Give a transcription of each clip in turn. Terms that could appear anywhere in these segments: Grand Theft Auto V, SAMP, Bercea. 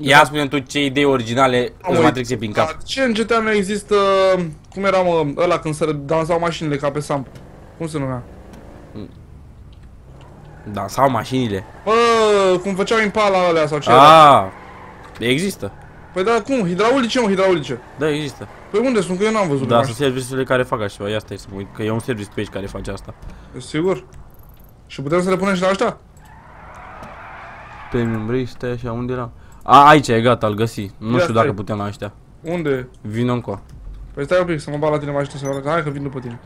Ia spune-mi tu ce idei originale îți mai trece prin cap. Ce în GTA mea există, cum era mă, ăla când se dansau mașinile ca pe SAMP? Cum se numea? Dansau mașinile? Bă, cum făceau Impala alea sau ce era? Există. Păi da, cum? Hidraulice, mă, hidraulice. Da, există. Păi unde sunt? Că eu n-am văzut. Da, sunt serviciile care fac așa ceva, ia stai să mă uit, că e un serviciu pe aici care face asta. E sigur? Și putem să le punem și la ăștia? Premium Race, stai așa, unde era? A, aici e, gata, îl găsi. Nu ia știu stai. Dacă putem la ăștia. Unde? Vin încă. Păi stai un pic, să mă bag la tine, mă ajută să mă arăt. Hai că vin după tine.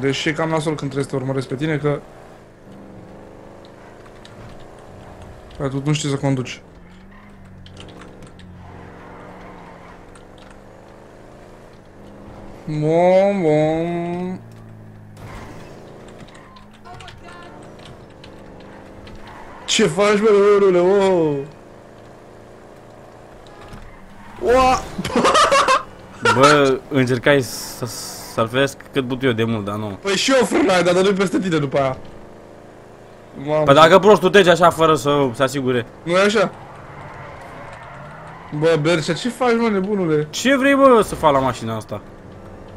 Deși e cam nasol când trebuie să te urmăresc pe tine, că... Păi tu nu știi să conduci. Bom, bom. Ce faci, bă, rulule, wow! Oa! Bă, încercai să-l feresc cât put eu de mult, dar nu. Păi și eu frânai, dar dă-l peste tine după aia. Păi dacă prostul trece așa fără să se asigure. Nu e așa? Bă, Bercea, ce faci, mă, nebunule? Ce vrei, bă, să fac la mașina asta?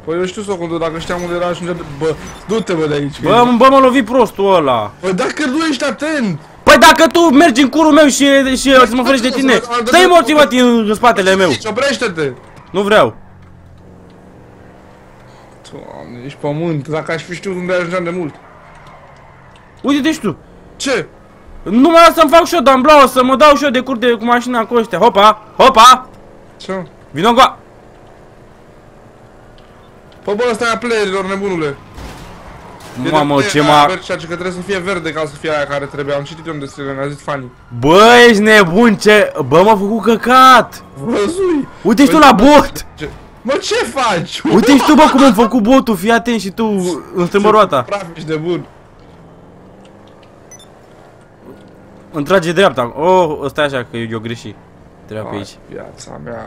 Păi eu știu să o conduc, dacă știam unde era ajunge... Bă, du-te, bă, de aici. Bă, m-a lovit prostul ăla. Păi dacă nu ești atent! Păi dacă tu mergi în curul meu și mă ferești de tine, stai morții mă în spatele meu. Oprește-te! Nu vreau. Doamne, ești pământ, dacă aș fi știut unde ajungeam de mult. Uite-te și tu. Ce? Nu mă las să-mi fac și eu damblaua, să mă dau și eu de curte cu mașina cu ăștia. Hopa, hopa! Ce? Vino încoa! Păi bă, ăsta e a playerilor, nebunule. Mamă, ce m-a... Bercea, că trebuie să fie verde ca să fie aia care trebuie. Am citit eu în descriere, mi-a zis Fanny. Bă, ești nebun, ce... Bă, m-a făcut căcat. Văzui. Uite-și tu la bot. Mă, ce faci? Uite-și tu, bă, cum am făcut botul, fii atent și tu îmi strâmbă roata. Praf, ești de bun. Îmi trage dreapta. Oh, ăsta e așa, că eu greșit. Treaba pe aici. Viața mea...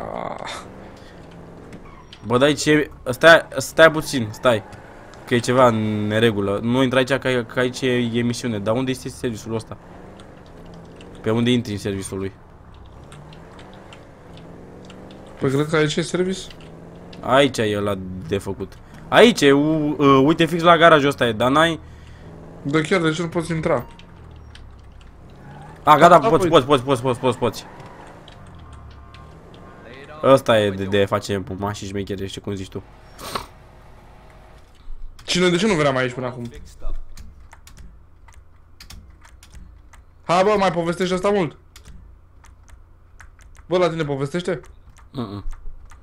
Bă, dai ce... Stai puțin, stai. Că e ceva în neregulă. Nu intra aici, că aici e misiune. Dar unde este serviciul ăsta? Pe unde intri în serviciul lui? Păi cred că aici e serviciu. Aici e ăla de făcut. Aici e, uite fix la garajul ăsta e, dar n-ai... Da chiar, de ce nu poți intra? A, gata, poți. Ăsta e de face mașini șmechere, știi cum zici tu. Cine, de ce nu veneam aici până acum? Ha, bă, mai povestește asta mult? Bă, la tine povestește?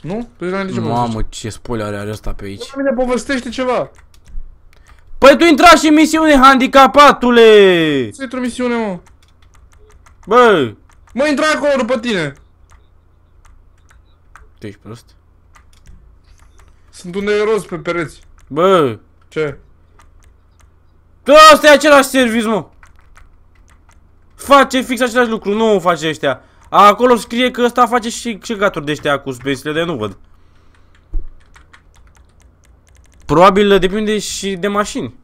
Nu? Păi la nici nu povestește. Mamă, ce spoiler are ăsta pe aici. Bă, la mine povestește ceva. Păi tu intra și în misiune, handicapatule! Ce într-o misiune, mă? Bă! Mă, intra acolo după tine! Tu ești prost? Sunt un eros pe pereți. Bă! Ce? Da, ăsta e același serviciu, mă! Face fix același lucru, nu face ăștia. Acolo scrie că ăsta face și căcaturi de ăștia cu suspensiile, de nu văd. Probabil depinde și de mașini.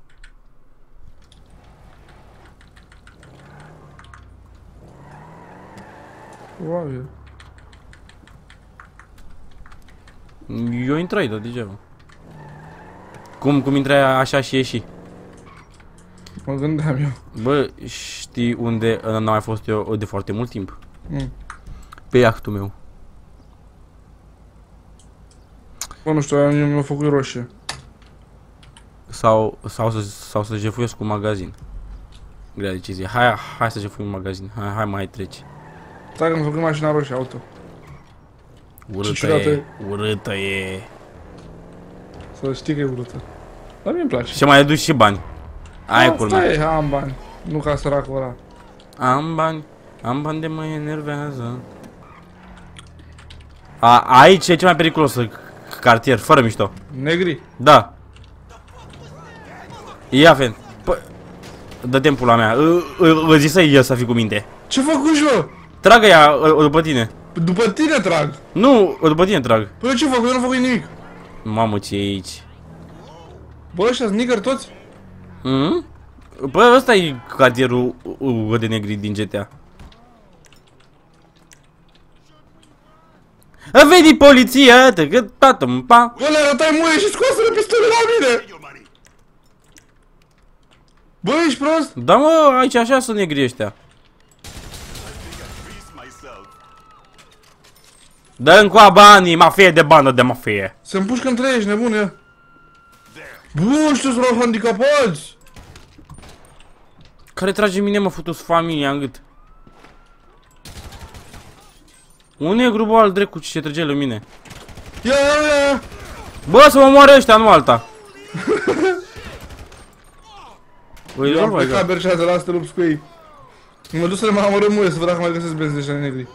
Probabil. Eu intrai, dar degeaba. Cum intrai așa și ieși? Mă gândeam eu. Bă, știi unde n-am mai fost eu de foarte mult timp? Pe iahtul meu. Bă, nu știu, mi-a făcut roșie. Sau să jefuiesc cu un magazin. Grea decizie. Hai să jefuim un magazin. Hai, mai treci. Stai că mi-a făcut mașina roșie, auto. Urâtă e, urâtă e. Să știi că e urâtă. Dar mie-mi place. Și mai aduci și bani. Ai culmea. Stai, am bani. Nu ca săracul ăla. Am bani de mă enervează. Aici e cel mai periculos cartier, fără mișto. Negri? Da. Ia fen. Păi... Dă-te-mi pula mea. Îl zisei el să fii cu minte. Ce făcuși, bă? Tragă ea după tine. După tine trag? Nu, după tine trag. Păi eu ce fac? Eu nu fac nimic. Mamă, ce e aici? Bă, ăștia sneaker toți? Bă, ăsta e cartierul de negri din GTA. Vedi poliția, te gât, tatumpa. Bă, le arătai muie și scoase pistolul la mine. Bă, ești prost? Da, mă, aici așa sunt negri ăștia. Dă-mi coa banii, mafie de bandă de mafie. Se împușcă între ei, ești nebune. Bă, știu să rău handicapați. Care trage mine, mă, futus familia în gât. Un negru, bă, al drept cu ce trage la mine. Ia. Bă, să mă moară ăștia, nu alta. Băi, eu am plecat Bercea de la asta lupți cu ei. Mă duc să le mai amărăm muie, să văd dacă mai găsesc benzi de ăștia negri.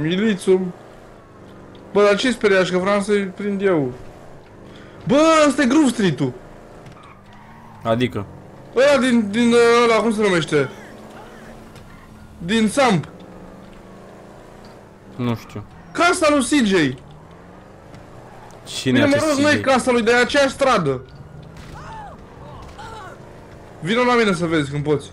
Milițu. Bă, dar ce speriași, că vreau să-i prind eu. Bă, ăsta e Groove Street-ul. Adică? Ăla din ăla, cum se numește? Din SAMP. Nu știu. Casa lui CJ. Cine este CJ? Nu e casa lui, de aceeași stradă. Vino la mine să vezi când poți.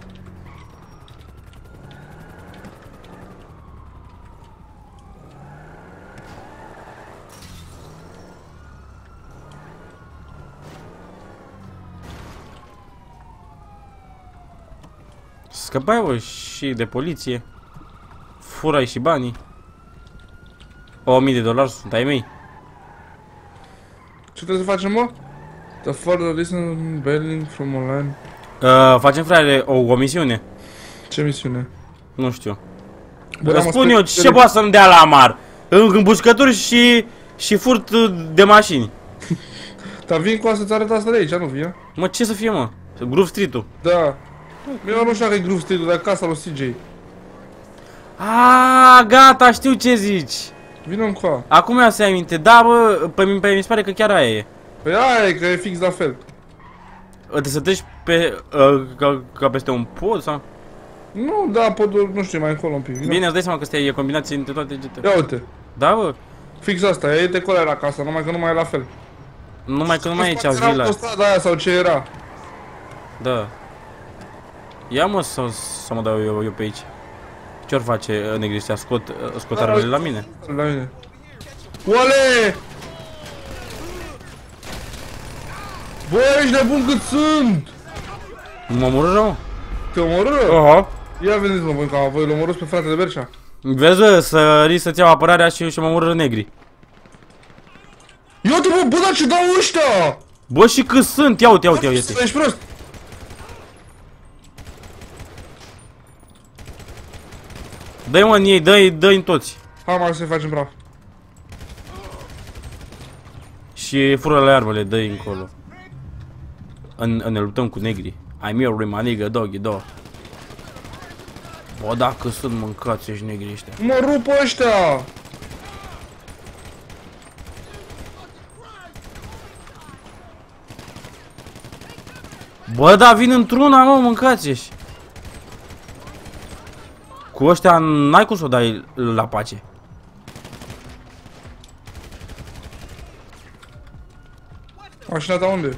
Scăpai, bă, și de poliție. Furai și banii. $1000 sunt ai mei. Ce trebuie să facem, mă? The further listen bailing from online. Facem, frate, o misiune. Ce misiune? Nu știu. Spun eu, ce poate să-mi dea la amar? Împușcături și furt de mașini. Dar vin cu asta-ți arăt asta de aici, nu via? Mă, ce să fie, mă? Groove Street-ul. Da. Eu nu știu că e Groove Street-ul, dar casa lui CJ. Aaaa, gata, știu ce zici. Vino încoa. Acum ia să-i aminte, da, bă, pe mi se pare că chiar aia e. Păi aia e, că e fix la fel. Trebuie să treci pe, ca peste un pod sau? Nu, da, podul, nu știu, mai încolo un pic. Bine, îți dai seama că astea e combinație între toate GT. Ia uite. Da, bă? Fix asta, e de acolo era casa, numai că nu mai e la fel. Numai că nu mai e cea vila. Era autostrada aia sau ce era? Da. Ia, mă, să mă dau eu pe aici. Ce-or face negri ăștia? Scot armele la mine? La mine. Oale! Bă, ești nebun cât sunt! M-am omorât rău? Te omorât rău? Aha. Ia vedeți, mă, băi, că voi l-omorâți pe fratele Bercea. Vezi, bă, să risc să-ți iau apărarea și mă omorât negri. Ia-te, bă, bă, dar ce dau ăștia! Bă, și cât sunt! Ia-te, ești prost! Dă-i, mă, în ei, dă-i în toți. Hai, mă, să-i facem praf. Și fură-le armele, dă-i încolo. Ne luptăm cu negri. I'm your remanigă, doggy, dog. Bă, dacă sunt mâncați ești negri ăștia. Mă rup ăștia! Bă, da, vin într-una, mă, mâncați ești. Cu ăștia n-ai cum să o dai la pace. Mașina ta unde?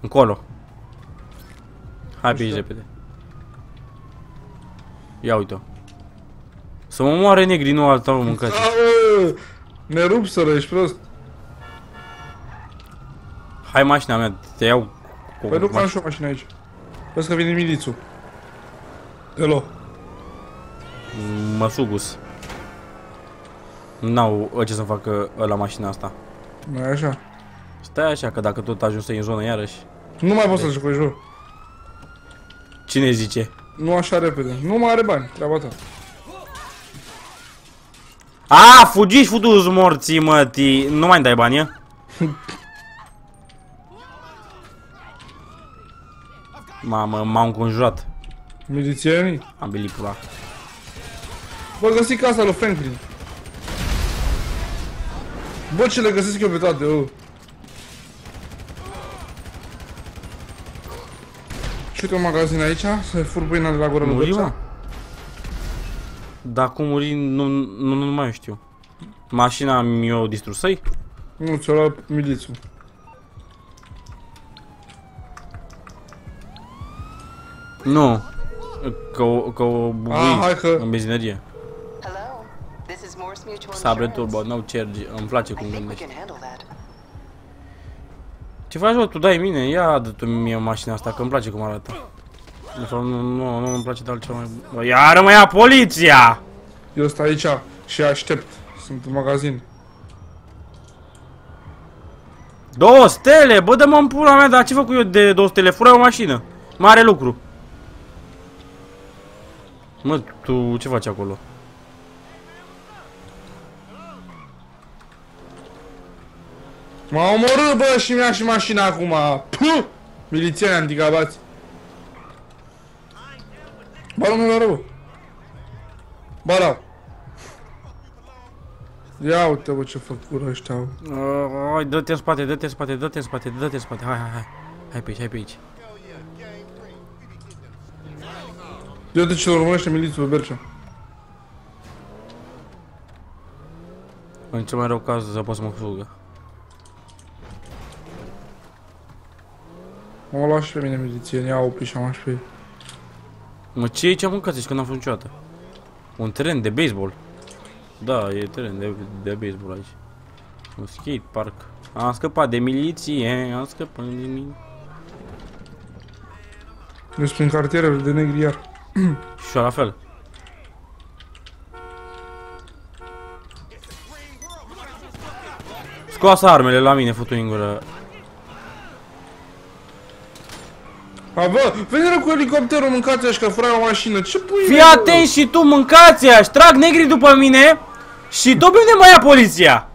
Încolo. Hai pe aici repede. Ia uite-o. Să mă moare negri, nu alta vă mâncați. Ne rup, sără, ești prost. Hai, mașina mea, te iau. Păi nu, că am și o mașină aici. Vezi că vine milițul. Hello. Mă sugus. N-au ce să-mi facă la mașina asta. Nu e așa. Stai așa, că dacă tot ajungi în zonă iarăși. Nu mai poți să-l jucui, jur. Cine zice? Nu așa repede, nu mai are bani, treaba ta. A, fugi-și futu-ți morții, mă, ti. Nu mai dai bani, ia? Mamă, m-au înconjurat. Milițienii? Am bilicula. Bă, găsi casa lui Franklin. Bă, ce le găsesc eu pe toate, Și uite un magazin aici, să-i fur pâinea de la gură lui Bercea. Dar cum muri, nu mai știu. Mașina mi-o distrusă-i? Nu, ți-o luat milițul. Nu. Că o bugui în benzinărie. Sabre turbo, no charge, îmi place cum gândești. Ce faci, bă, tu dai mine? Ia dă-tu mie mașina asta, că îmi place cum arată. De fapt, nu îmi place de altceva mai... Iară mă ia poliția! Eu stau aici și aștept. Sunt în magazin. 2 stele? Bă, dă-mă-n pula mea, dar ce fac eu de 2 stele? Fură o mașină. Mare lucru. Mă, tu ce faci acolo? M-a omorât, bă, și mi-a și mașina acum. Puh! Milițieni anticabați. Bară, mă, bară, bă. Bară. Ia uite, bă, ce fac cură ăștia. Hai, dă-te în spate, dă-te în spate, dă-te în spate, dă-te în spate. Hai, hai, hai. Hai pe aici, hai pe aici. Iată ce urmărește milițul pe Bercea. În cel mai rău caz, să pot să mă fugă. M-au luat și pe mine milițieni, au oprit și am luat și pe ei. Mă, ce e aici mâncați? Că n-am fost niciodată. Un teren de baseball. Da, e teren de baseball aici. Un skate park. Am scăpat de miliție, am scăpat de miliție. Eu sunt în cartierele de negri iar. Și la fel. Scoasă armele la mine, fătu-i în gură. A, bă, veneră cu elicopterul, mâncați-aș, că furai o mașină, ce pui? Fii atent și tu, mâncați-aș, trag negri după mine și tot pe unde mai ia poliția?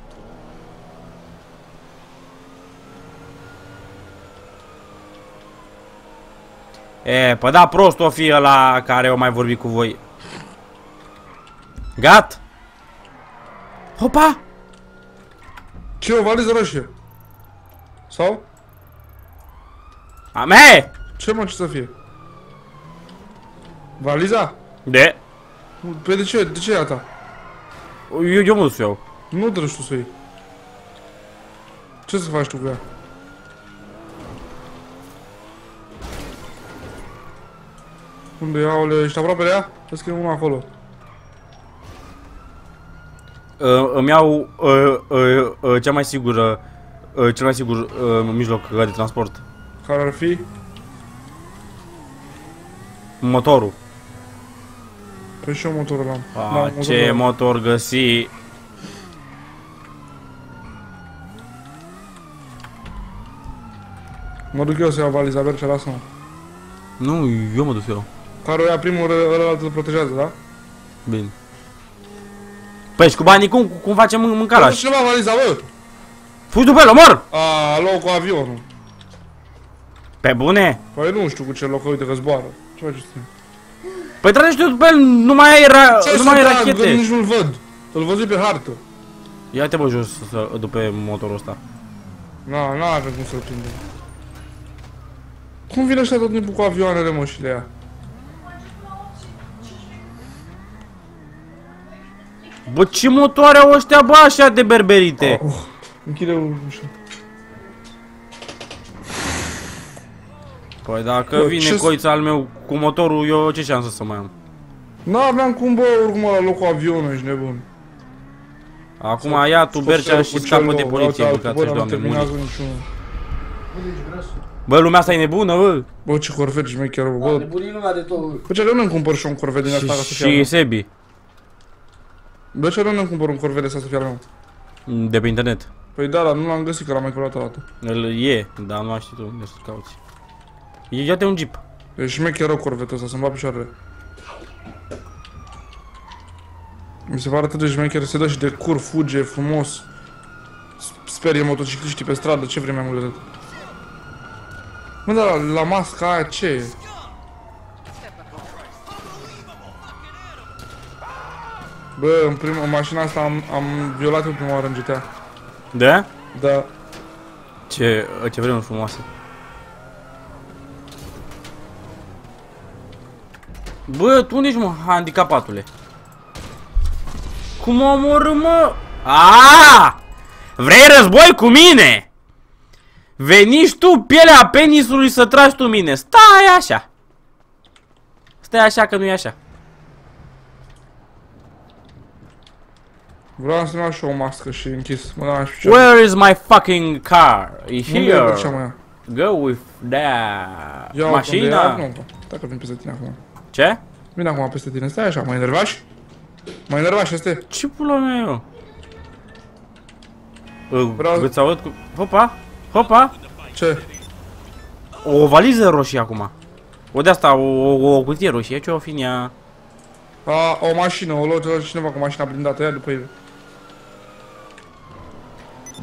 E, pă da, prost o fi ăla care o mai vorbi cu voi. Gat! Hopa! Ce, o valiză roșie? Sau? Ame! Ce mă, ce să fie? Valiza? De? Păi de ce? De ce e a ta? Eu mă duc să iau. Nu trebuie tu să iei. Ce să faci tu cu ea? Unde e, aoleu, ești aproape de ea? Să scrie unul acolo. Îmi iau cea mai sigură, cel mai sigur mijloc de transport. Care ar fi? Motorul. Păi și eu motorul l-am. Ce motor găsi? Mă duc eu să iau valiza, Bercea, lasă-mă. Nu, eu mă duc eu. Care o ia primul, ăla îl protejează, da? Bine. Păi și cu banii cum facem mâncarea? Păi cineva valiza, bă! Fugi după el, omor! Aaa, luau cu avionul. Pe bune? Păi nu știu cu ce loc, uite că zboară. Ce faci tu? Păi trage tu pe el, nu mai ai rachete. Ce nici nu-l văd. Îl văzui pe hartă. Ia-te bă jos după motorul ăsta. Na, avem cum să-l prindem. Cum vine ăștia tot timpul cu avioanele, mă, și de ea? Bă, ce motoare au ăștia, bă, așa de berberite? Închide-o ușa. Păi dacă vine coița al meu cu motorul, eu ce șansă să mai am? N-aveam cum, bă, oricum la locul avionului, ești nebun. Acum ia tu, Bercea, și scapă de poliție, bă, că-ți-și, Doamne, muni. Bă, lumea asta e nebună, bă! Bă, ce corvet șmecheră, bă! Da, nebunii lumea de tot, bă! Bă, ce nu-mi cumpăr și un corvet din asta ca să fie al meu? Și Sebi! Bă, ce nu-mi cumpăr un corvet de asta să fie al meu? De pe internet. Păi da, dar nu l-am găsit, că l-am mai căutat o dată. Îl e, dar nu știu tu unde să-l cauți. Ia-te un jeep! E șmecheră corvetul ăsta, să-mi bat picioarele. Mi se pare atât de șmecher, se dă și de cur, fuge, frumos. Sperie motocicliștii pe stradă, ce vrei mai mult de atât? Mă, dar la masca aia ce e? Bă, în mașina asta am violat-o prima oară în GTA. Da? Da. Ce vremuri frumoase. Bă, tu unde ești, mă, handicapatule? Cum mă omorâ, mă? Aaaa! Vrei război cu mine? Veni și tu, pielea penisului, să tragi tu mine. Stai așa. Stai așa, că nu e așa. Vreau să-mi las și o mască și închis. Where is my fucking car? E here. Go with that. Mașina. Dacă vin peste tine acum. Ce? Vin acum peste tine. Stai așa, m-ai enervat? M-ai enervat și este. Ce pula mea eu? Îți aud cu... Hopa! Hopa! Ce? O valiză roșie acum. O de-asta, o cutie roșie. Ce-o fi în ea? A, o mașină, o luat cineva cu mașina blindată, ia după el.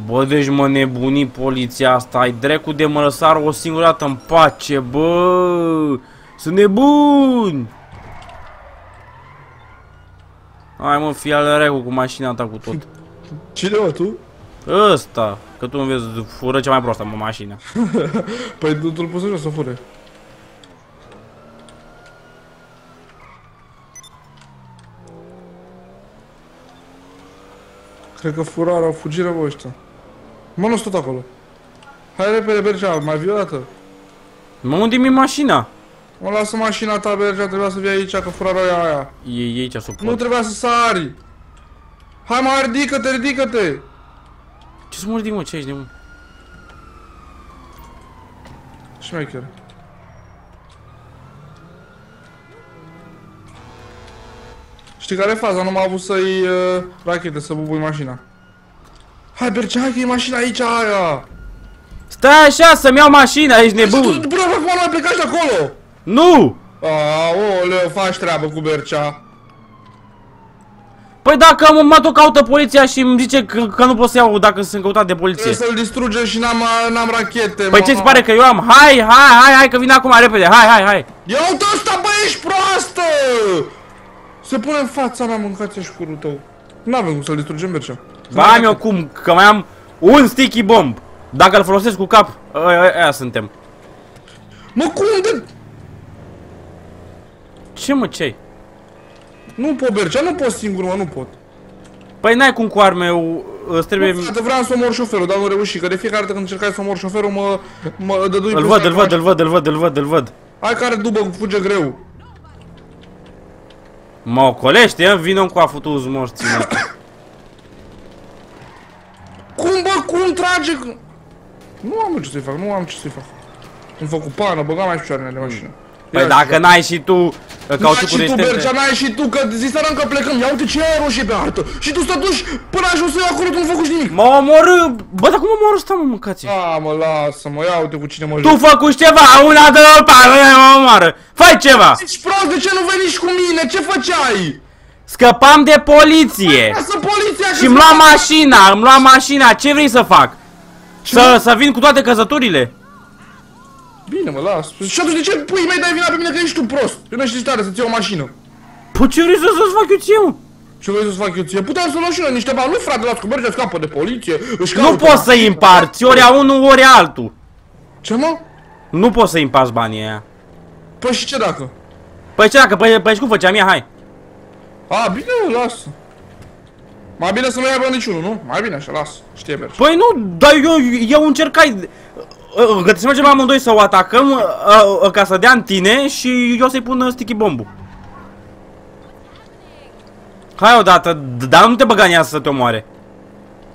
Bă, deci mă nebuni poliția asta, ai dracu de mă lăsar o singură dată în pace, bă! Sunt nebuni! Hai mă, fii al dracu cu mașina ta cu tot. Cine mă, tu? Ăsta, că tu îmi vezi, fură cea mai proastă, mă, mașina. Păi tu-l pus așa să fure. Cred că furară, fugiră, bă, ăștia. Mă, nu-s tot acolo. Hai repede, Bercea, mai vii o dată. Mă, unde mi-e mașina? Mă, lasă mașina ta, Bercea, trebuia să vii aici, că furară aia. E aici, sub pod. Nu trebuia să sari. Hai, mă, ridică-te, ridică-te. Ce să mă ridic, mă, ce ești de mult? Ce mai chiar? Știi care e faza? Nu m-a avut să-i rachete, să bubui mașina. Hai, Bercea, hai că e mașina aici, aia! Stai așa să-mi iau mașina, ești nebun! Până acum nu ai plecat de acolo! Nu! Aoleu, faci treabă cu Bercea. Păi dacă mă tot caută poliția și îmi zice că nu pot să iau dacă sunt căutat de poliție. Trebuie să-l distrugem și n-am rachete, mă. Păi ce-ți pare că eu am? Hai, că vin acum, repede, hai! Ia-o-te ăsta, bă, ești proastă! Se pune în fața mea, mâncați și curul tău. N-avem cum să-l distrugem, Bercea. Ba am eu cum, că mai am un sticky bomb. Dacă îl folosesc cu cap, aia suntem. Mă, cum de... Ce mă, ce-i? Nu pot, Bercea, nu pot singur, mă, nu pot. Păi n-ai cum cu arme, îți trebuie... Nu, frate, vreau să omor șoferul, dar nu reuși, că de fiecare dată când încercai să omor șoferul, mă dădui... Îl văd. Hai care dubă, fuge greu. Mă ocolește, vino cu a futu-ți morții. Cum, bă, cum trage? Nu am ce să-i fac, Îmi fac cu pană, băgam mai picioarele de mașină. Păi dacă n-ai și tu cauciucuri de ștepte. N-ai și tu, că ziseram că plecăm. Ia uite ce e roșie pe hartă. Și tu stă duși până ajuns să iau acolo, tu nu făcuși nimic. Mă omorâ, bă, dar cum mă omorâ ăsta, mă, mâncați? A, mă, lasă-mă, ia uite cu cine mă joc. Tu făcuși ceva, una de la pară, mă omoară. Fai ceva. Ești prost, de ce nu veni și cu mine? Ce făceai? Scăpam de poliție. Și îmi lua mașina, ce vrei să fac? Să vin cu toate căzăturile? Bine, mă, las. Și atunci de ce pui mei dai vina pe mine că ești tu prost? Eu nu știu tare să-ți iau o mașină. Păi ce vrei să-ți fac eu ție, mă? Ce vrei să-ți fac eu ție? Puteam să luăm și noi niște bani. Nu, frate, las cu Bercea, scapă de poliție. Nu poți să-i împarți, ori a unul, ori a altul. Ce, mă? Nu poți să-i împarți banii aia. Păi și ce dacă? Păi și cum făceam ea, hai. A, bine, lasă. Mai bine să nu ia bani niciunul, nu? Mai bine așa, lasă. Știe Bercea. Păi nu, dar eu încercai... Că trebuie să mergem amândoi să o atacăm ca să dea în tine și eu să-i pun sticky bomb-ul. Hai odată, dar nu te băga în ea să te omoare.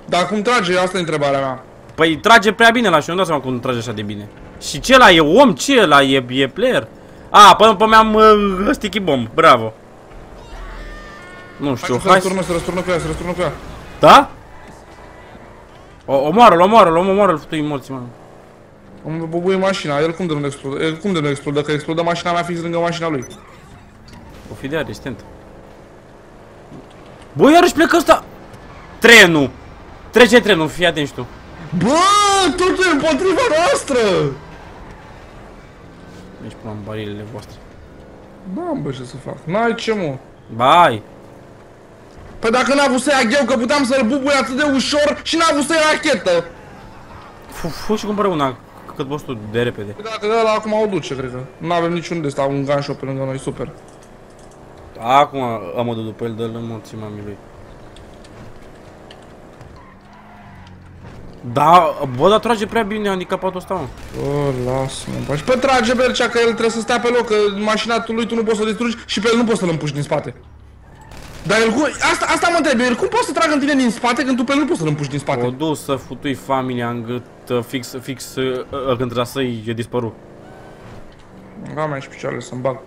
Dar cum trage? Asta e întrebarea mea. Păi trage prea bine la și eu nu dau seama cum trage așa de bine. Și ce la e om, ce la e player? A, până mi-am sticky bomb, bravo. Nu știu, hai să răsturnă cu ea, Da? Omoară-l, fătui morții, mă. Îmi bubui mașina, el cum de nu explodă, dacă explodă mașina mea fix lângă mașina lui. O fi de arestent. Bă, iarăși plecă ăsta! Trenul! Trece trenul, fii atent și tu. Bă, totul e împotriva noastră! Deci până în barilele voastre. Bă, am bă, ce să fac, n-ai ce, mă. Bai! Păi dacă n-a avut să ia gheu, că puteam să-l bubui atât de ușor și n-a avut să ia rachetă. Fu și cumpără una. Cât poți tu de repede. Dacă ăla acum o duce, cred că. Nu avem niciun de-asta, un gunshot pe lângă noi, super. Acum mă duc după el, dă-l în morții mamii lui. Da, bă, dar trage prea bine handicapatul ăsta, mă. Bă, lasă-mă. Și pă trage, Bercea, că el trebuie să stea pe loc, că mașina lui tu nu poți să o distrugi și pe el nu poți să-l împuși din spate. Dar el, asta mă întreb, el cum poate să tragă în tine din spate când tu pe el nu poți să-l împuși din spate? O dus să futui familia în gât, fix când trasă-i e dispărut. Da, mai și picioarele să-mi bag.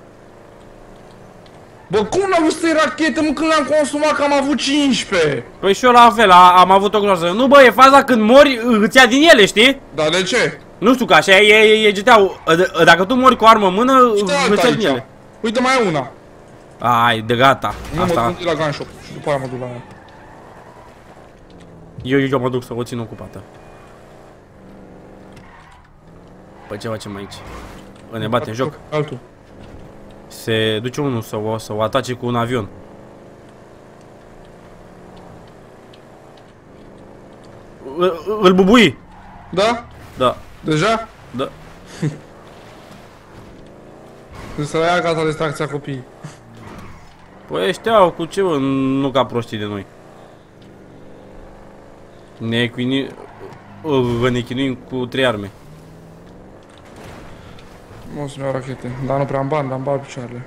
Bă, cum n-am văzut 3 rachete, mă, când le-am consumat, că am avut 15? Păi și eu la fel, am avut o groază. Nu, bă, e faza când mori, îți ia din ele, știi? Da, de ce? Nu știu, că așa e GTA-ul. Dacă tu mori cu armă în mână, îți ia din ele. Uite, mai e una. Ai, de gata. Nu, asta... mă duc la gun shop și după aia mă duc la ea. Eu mă duc să o țin ocupată. Păi ce facem aici? Ne bate în joc. Altul. Se duce unul să o atace cu un avion. Îl bubui? Da? Da. Deja? Da. Să ia gata distracția copiii. Păi ăștia au cu ce, bă, nu ca proștii de noi. Ne chinuim cu 3 arme. O să-mi iau rachete, dar nu prea am bani, dar îmi bag picioarele.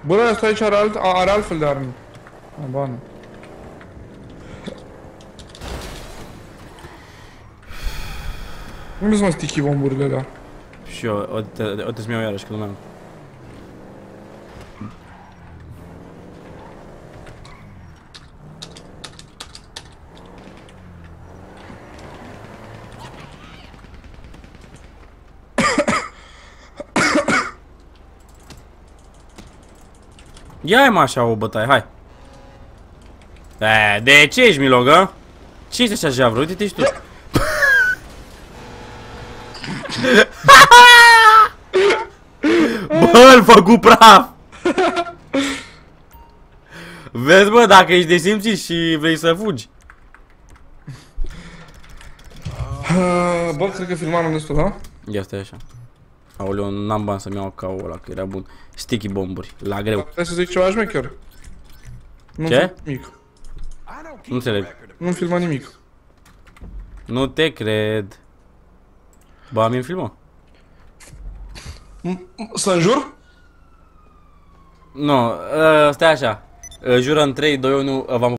Bă, ăsta aici are altfel de arme. Am bani. Nu mi-s mă stichi bomburile alea. Și eu, o te-mi iau iarăși, că nu mai am. Ia-i mă așa o bătaie, hai! E, de ce ești milog, a? Ce ești așa javru? Uite-te și tu! Bă-l făcut praf! Vezi, bă, dacă ești desimțit și vrei să fugi. Bă, cred că filmam destul, da? Ia stai așa. Aoleu, n-am bani să-mi iau ca ăla, că era bun. Sticky bomburi, la greu. Trebuie să zic ceva șmecher. Ce? Nimic. Nu înțeleg. Nu filma nimic. Nu te cred. Ba, mi-mi filmă. Să-mi jur? Nu, stai așa. Jură în 3, 2, 1, v-am